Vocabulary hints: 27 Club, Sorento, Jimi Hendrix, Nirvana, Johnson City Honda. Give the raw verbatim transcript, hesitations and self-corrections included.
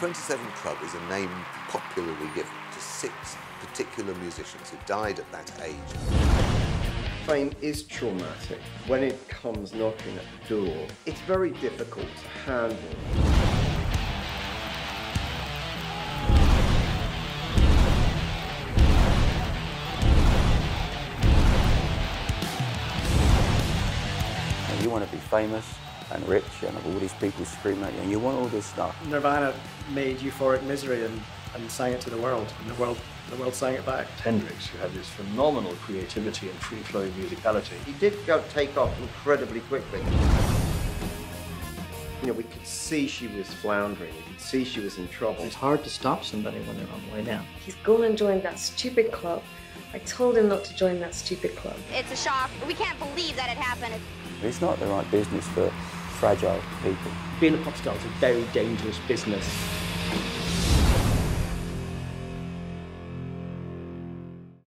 twenty-seven Club is a name popularly given to six particular musicians who died at that age. Fame is traumatic. When it comes knocking at the door, it's very difficult to handle. You want to be famous and rich and have all these people screaming at you and you want all this stuff. Nirvana made Euphoric Misery and, and sang it to the world, and the world, the world sang it back. Hendrix, who had this phenomenal creativity and free-flowing musicality. He did go take off incredibly quickly. You know, we could see she was floundering, we could see she was in trouble. It's hard to stop somebody when they're on the way down. He's gone and joined that stupid club. I told him not to join that stupid club. It's a shock. We can't believe that it happened. It's not the right business for fragile people. Being a pop star is a very dangerous business.